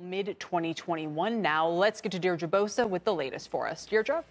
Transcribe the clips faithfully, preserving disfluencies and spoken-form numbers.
mid twenty twenty-one now. Let's get to Deirdre Bosa with the latest for us. Deirdre?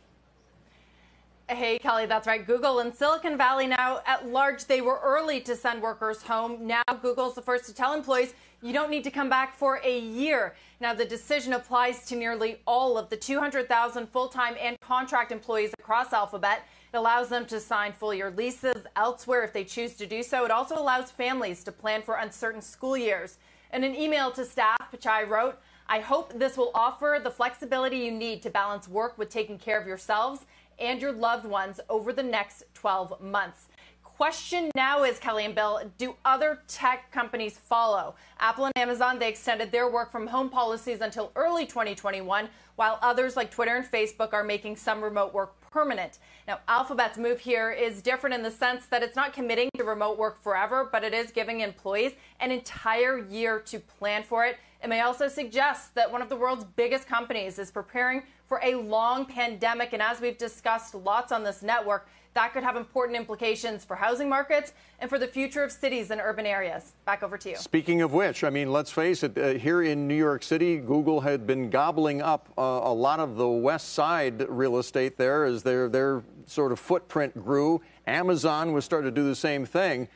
Hey, Kelly, that's right. Google and Silicon Valley now at large. They were early to send workers home. Now Google's the first to tell employees you don't need to come back for a year. Now the decision applies to nearly all of the two hundred thousand full-time and contract employees across Alphabet. It allows them to sign full-year leases elsewhere if they choose to do so. It also allows families to plan for uncertain school years. In an email to staff, Pichai wrote, "I hope this will offer the flexibility you need to balance work with taking care of yourselves and your loved ones over the next twelve months. Question now is, Kelly and Bill, do other tech companies follow? Apple and Amazon, they extended their work from home policies until early twenty twenty-one, while others like Twitter and Facebook are making some remote work permanent. Now, Alphabet's move here is different in the sense that it's not committing to remote work forever, but it is giving employees an entire year to plan for it. It may also suggest that one of the world's biggest companies is preparing for a long pandemic. And as we've discussed lots on this network, that could have important implications for housing markets and for the future of cities and urban areas. Back over to you. Speaking of which, I mean, let's face it, uh, here in New York City, Google had been gobbling up uh, a lot of the West Side real estate there as their, their sort of footprint grew. Amazon was starting to do the same thing.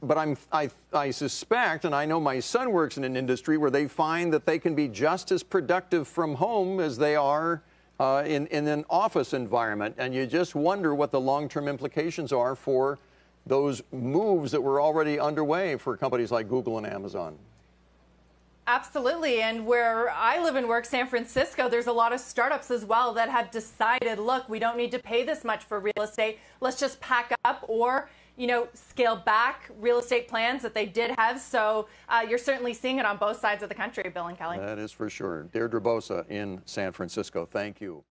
But I'm, I, I suspect, and I know my son works in an industry where they find that they can be just as productive from home as they are uh, in, in an office environment. And you just wonder what the long-term implications are for those moves that were already underway for companies like Google and Amazon. Absolutely. And where I live and work, San Francisco, there's a lot of startups as well that have decided, look, we don't need to pay this much for real estate. Let's just pack up or, you know, scale back real estate plans that they did have. So uh, you're certainly seeing it on both sides of the country, Bill and Kelly. That is for sure. Deirdre Bosa in San Francisco. Thank you.